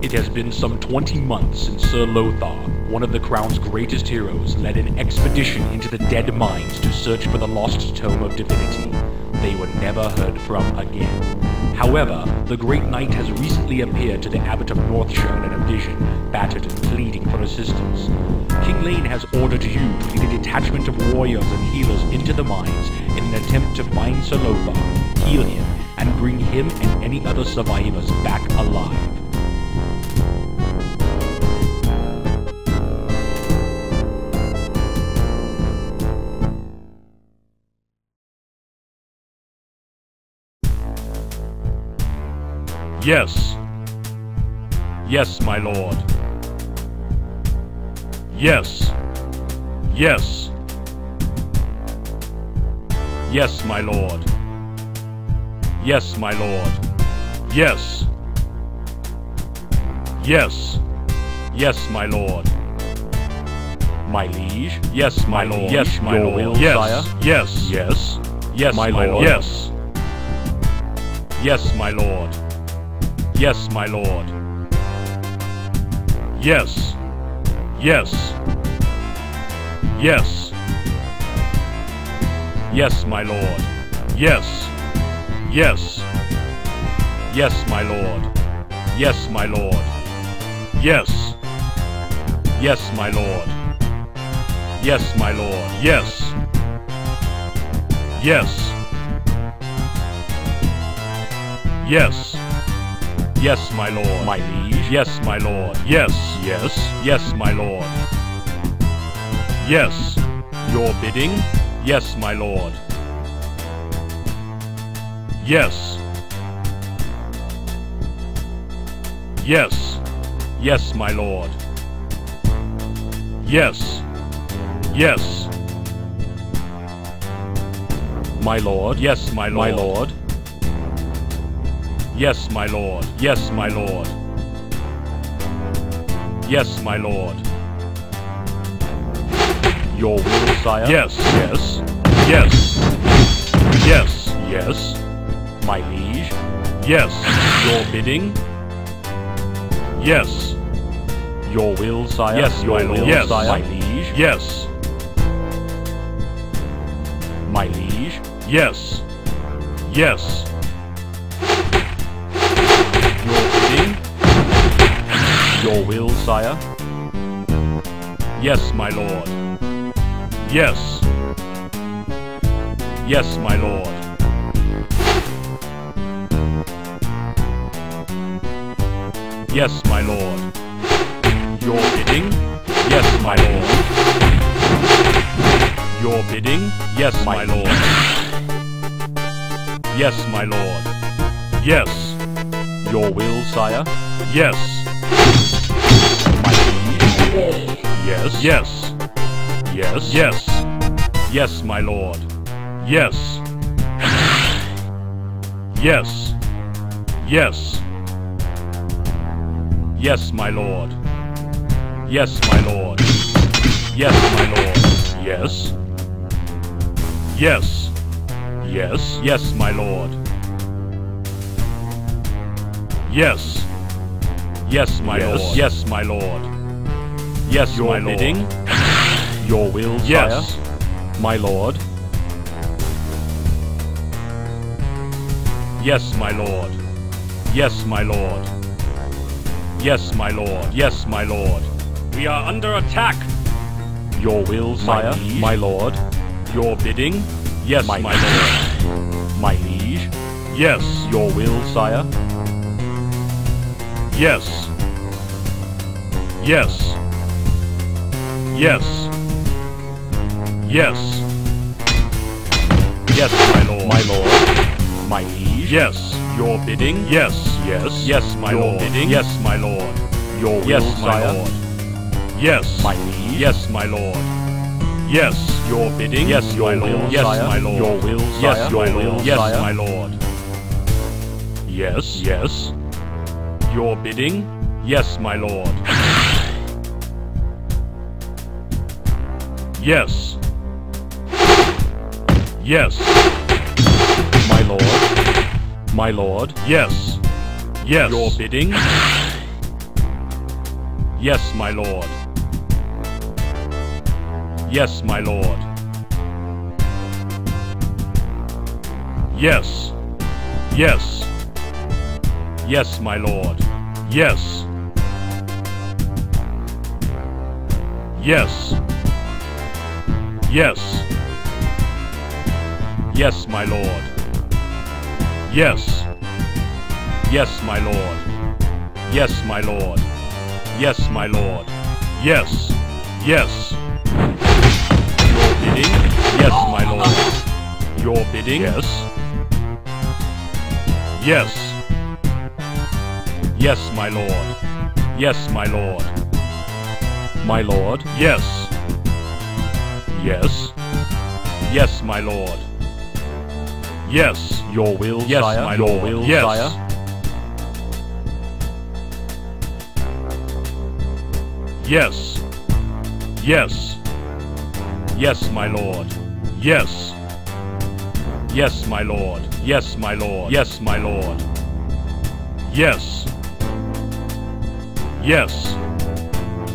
It has been some 20 months since Sir Lothar, one of the Crown's greatest heroes, led an expedition into the dead mines to search for the lost Tome of Divinity. They were never heard from again. However, the great knight has recently appeared to the Abbot of Northshire in a vision, battered and pleading for assistance. King Lane has ordered you to lead a detachment of warriors and healers into the mines in an attempt to find Sir Lothar, heal him, and bring him and any other survivors back alive. Yes. Yes, my lord. Yes. Yes. Yes, my lord. Yes, my lord. Yes. Yes. Yes, my lord. My liege. Yes, my lord. Yes, my lord. Yes. Yes. Yes. Yes, my lord. Yes. Yes, my lord. Yes, my lord. Yes. Yes. Yes. Yes, my lord. Yes. Yes. Yes, my lord. Yes, my lord. Yes. Yes, my lord. Yes, my lord. Yes. Yes. Yes. Yes, my lord. My liege. Yes, my lord. Yes. Yes. Yes, my lord. Yes. Your bidding? Yes, my lord. Yes. Yes. Yes, my lord. Yes. Yes. My lord. Yes, my lord. My lord. Yes, my lord. Yes, my lord. Yes, my lord. Your will, sire? Yes. Yes. Yes. Yes. Yes. My liege? Yes. Your bidding? Yes. Your will, sire? Yes, my lord. Yes. My liege? Yes. My liege? Yes. Yes. Your will, sire? Yes, my lord. Yes. Yes, my lord. Yes, my lord. Your bidding? Yes, my lord. Your bidding? Yes, my lord. Yes, my lord. Yes. Your will, sire? Yes. Yes. Yes. Yes. Yes. Yes, my lord. Yes. Yes. Yes. Yes, my lord. Yes, my lord. Yes, my lord. Yes. Yes. Yes. Yes, my lord. Yes. Yes, my lord. Yes, my lord. Yes, your my bidding. Lord. Your will, yes, sire. My lord. Yes, my lord. Yes, my lord. Yes, my lord. Yes, my lord. We are under attack. Your will, sire. My lord. Your bidding. Yes, my lord. My liege. Yes. Your will, sire. Yes. Yes. Yes. Yes. Yes, my lord. My lord. My liege. Yes. Your bidding. Yes. Yes. Yes, my your lord. Bidding. Yes, my lord. Your yes, will, my sire. Lord. Yes. My liege. Yes, my lord. Yes. Your bidding. Yes, your my will, lord. Yes, sire. My lord. Your will, sire. Yes, your will. Yes, sire. My lord. Yes. Yes. Your bidding. Yes, my lord. Yes. Yes. My lord. My lord. Yes. Yes. Your bidding? Yes, my lord. Yes, my lord. Yes. Yes. Yes, my lord. Yes. Yes. Yes. Yes, my lord. Yes. Yes, my lord. Yes, my lord. Yes, my lord. Yes. Yes. Your bidding? Yes, my lord. Your bidding? Yes. Yes. Yes, my lord. Yes, my lord. My lord? Yes. Yes. Yes, my lord. Yes. Your will, yes, sire. My lord. Your will, yes. Sire. Yes. Yes. Yes, my lord. Yes. Yes, my lord. Yes, my lord. Yes, my lord. Yes. Yes.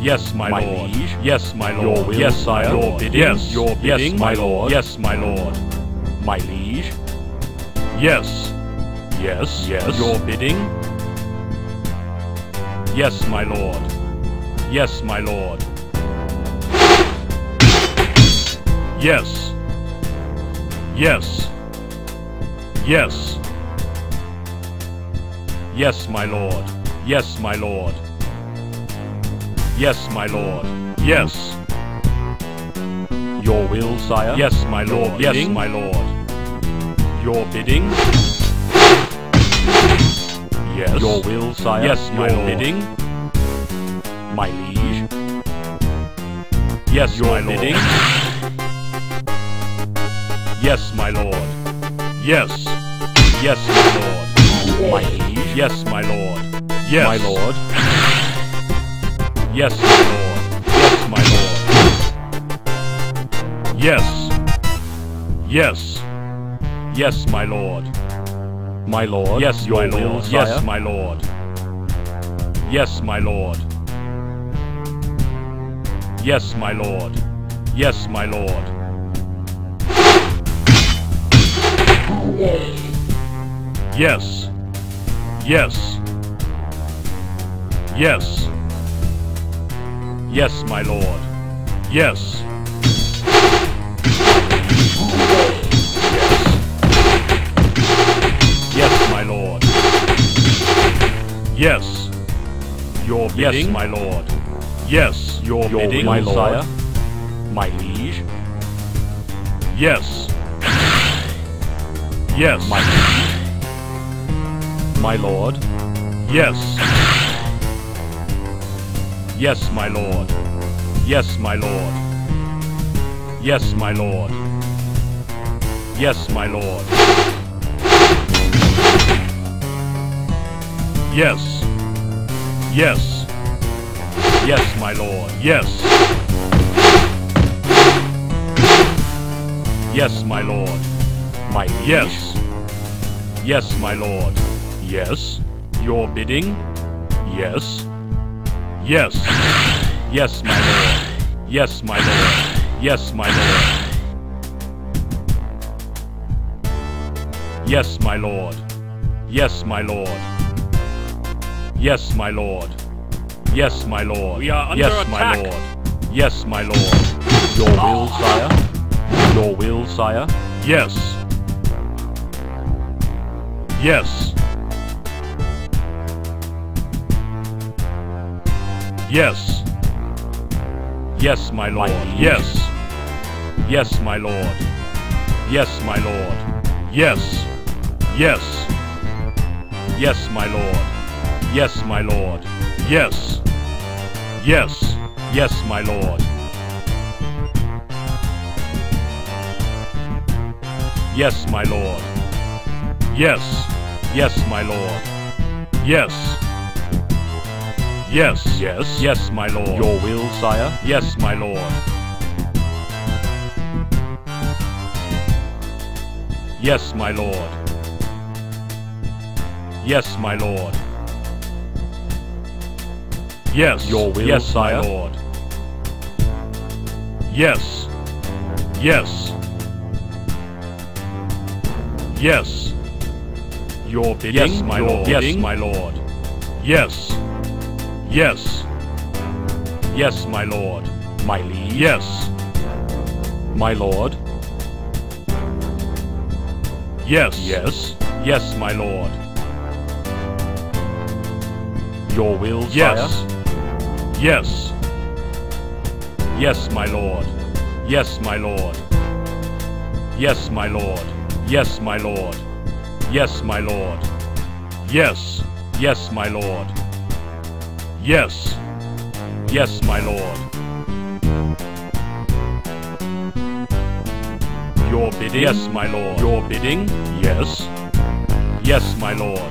Yes, my lord. Yes, my lord. Your will, yes, sire. Your bidding. Yes, your bidding, yes, my lord. Yes, my lord. My liege. Yes. Yes. Yes. Your bidding. Yes, my lord. Yes, my lord. Yes. Yes. Yes. Yes, my lord. Yes, my lord. Yes, my lord. Yes. Your will, sire. Yes, my lord. Yes, my lord. Your bidding. Yes. Your will, sire. Yes, my lord. Your bidding. My liege. Yes, your bidding. Yes, my lord. Yes. Yes, my lord. My liege. Yes, my lord. Yes, my lord. Yes, my lord. Yes, my lord. Yes. Yes. Yes, my lord. My lord. Yes, my lord. Yes, my lord. Yes, my lord. Yes, my lord. Yes, my lord. Yes. Yes. Yes. Yes, my lord. Yes. Yes. Yes, my lord. Yes. Your bidding? Yes, my lord. Yes. Your bidding, my lord. My liege. Yes. Yes. My liege. My lord. Yes. Yes, my lord. Yes, my lord. Yes, my lord. Yes, my lord. Yes. Yes. Yes, my lord. Yes. Yes, my lord. My liege. Yes. Yes, my lord. Yes. Your bidding. Yes. Yes. Yes, my lord. Yes, my lord. Yes, my lord. Yes, my lord. Yes, my lord. Yes, my lord. Yes, my lord. We are under attack. My lord. Yes, my lord. Your will, sire. Your will, sire. Yes. Yes. Yes. Yes, my lord. Yes. Yes, my lord. Yes, my lord. Yes. Yes. Yes, my lord. Yes, my lord. Yes. Yes. Yes, my lord. Yes, my lord. Yes. Yes, my lord. Yes. Yes. Yes. Yes, my lord. Your will, sire. Yes, my lord. Yes, my lord. Yes, my lord. Yes, your will, yes, sire. My lord. Yes. Yes. Yes. Your bidding, yes, my lord. Yes, my lord. Yes. Yes. Yes, my lord. My liege. Yes. My lord. Yes. Yes. Yes, my lord. Your will, yes, sire? Yes. Yes, my lord. Yes, my lord. Yes, my lord. Yes, my lord. Yes, my lord. Yes. Yes, my lord. Yes. Yes, my lord. Your bidding? Yes, my lord. Your bidding? Yes. Yes, my lord.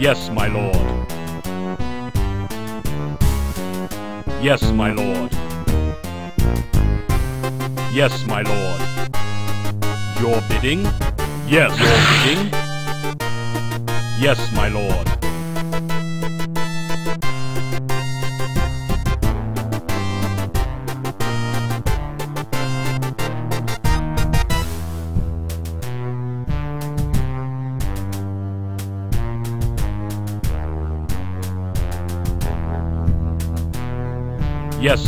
Yes, my lord. Yes, my lord. Yes, my lord. Your bidding? Yes. Your bidding? Yes, my lord. Yes,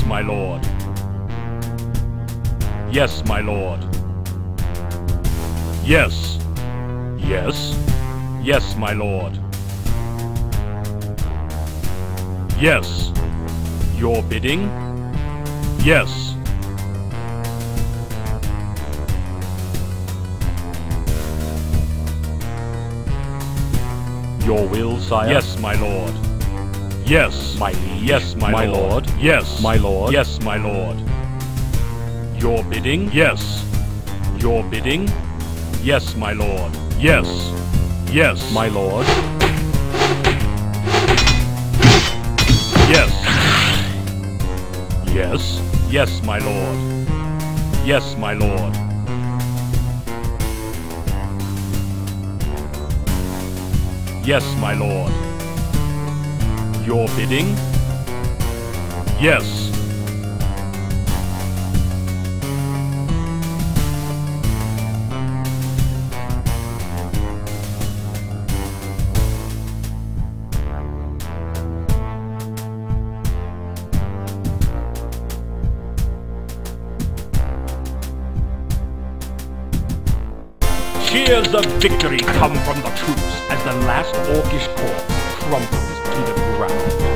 my lord. Yes, my lord. Yes. Yes. Yes, my lord. Yes. Your bidding? Yes. Your will, sire? Yes, my lord. Yes, my liege. Yes, my lord. Yes, my lord. Yes, my lord. Your bidding? Yes. Your bidding? Yes, my lord. Yes. Yes, my lord. Yes. Yes. Yes, my lord. Yes, my lord. Yes, my lord. Your bidding? Yes. Cheers of victory come from the troops as the last Orcish corpse crumbles to the ground.